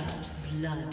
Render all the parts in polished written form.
First blood.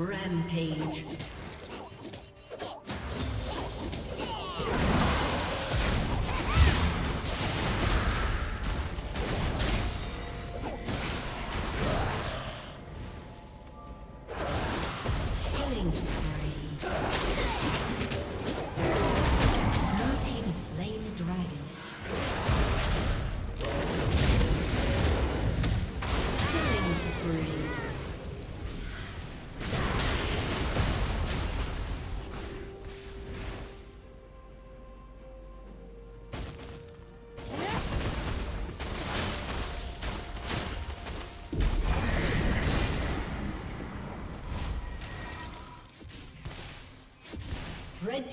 Rampage. Red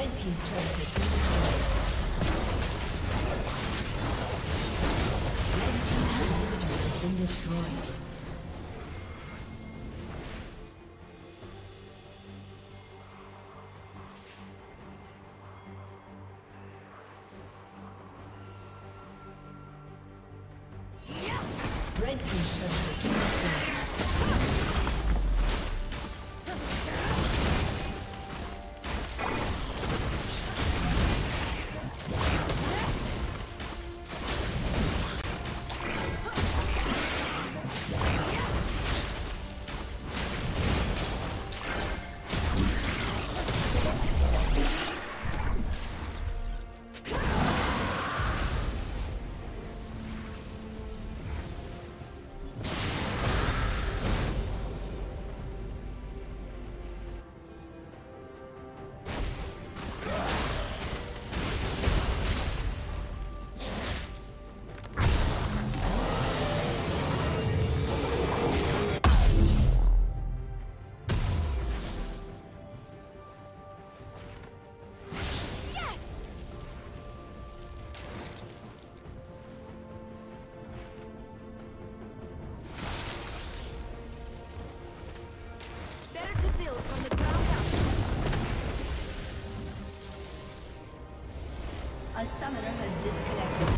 Red team's turret has been A summoner has disconnected.